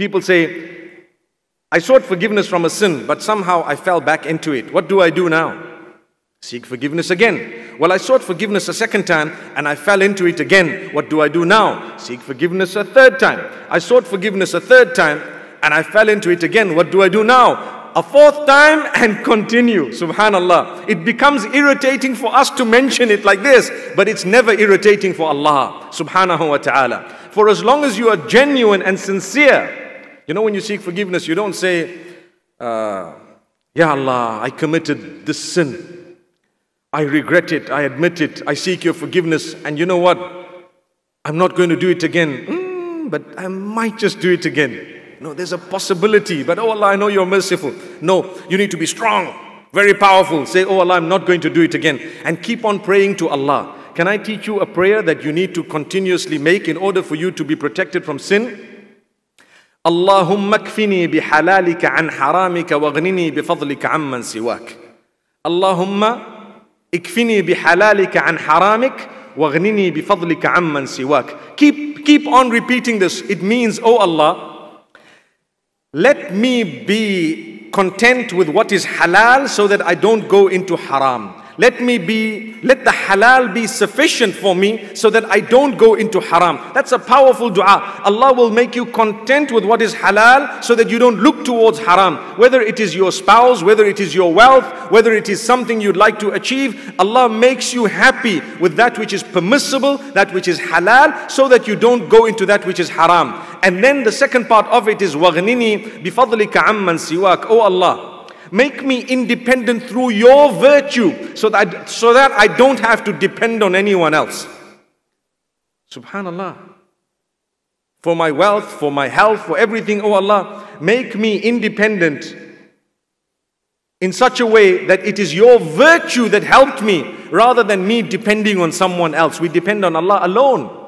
People say, I sought forgiveness from a sin, but somehow I fell back into it. What do I do now? Seek forgiveness again. Well, I sought forgiveness a second time and I fell into it again. What do I do now? Seek forgiveness a third time. I sought forgiveness a third time and I fell into it again. What do I do now? A fourth time and continue. Subhanallah. It becomes irritating for us to mention it like this, but it's never irritating for Allah Subhanahu wa ta'ala. For as long as you are genuine and sincere, you know, when you seek forgiveness, you don't say, Ya Allah, I committed this sin. I regret it. I admit it. I seek your forgiveness. And you know what? I'm not going to do it again. But I might just do it again. No, there's a possibility. But oh Allah, I know you're merciful. No, you need to be strong, very powerful. Say, oh Allah, I'm not going to do it again. And keep on praying to Allah. Can I teach you a prayer that you need to continuously make in order for you to be protected from sin? اللهم مكفني بحلالك عن حرامك واغنني بفضلك عمّن سواك اللهم اكفني بحلالك عن حرامك واغنني بفضلك عمّن سواك Keep on repeating this. It means, oh Allah, let me be content with what is halal so that I don't go into haram. Let the halal be sufficient for me so that I don't go into haram. That's a powerful dua. Allah will make you content with what is halal so that you don't look towards haram. Whether it is your spouse, whether it is your wealth, whether it is something you'd like to achieve, Allah makes you happy with that which is permissible, that which is halal, so that you don't go into that which is haram. And then the second part of it is وَغْنِنِي بِفَضْلِكَ عَمَّن سِوَاكَ Oh Allah, make me independent through your virtue so that I don't have to depend on anyone else. Subhanallah. For my wealth, for my health, for everything, oh Allah, make me independent in such a way that it is your virtue that helped me rather than me depending on someone else. We depend on Allah alone.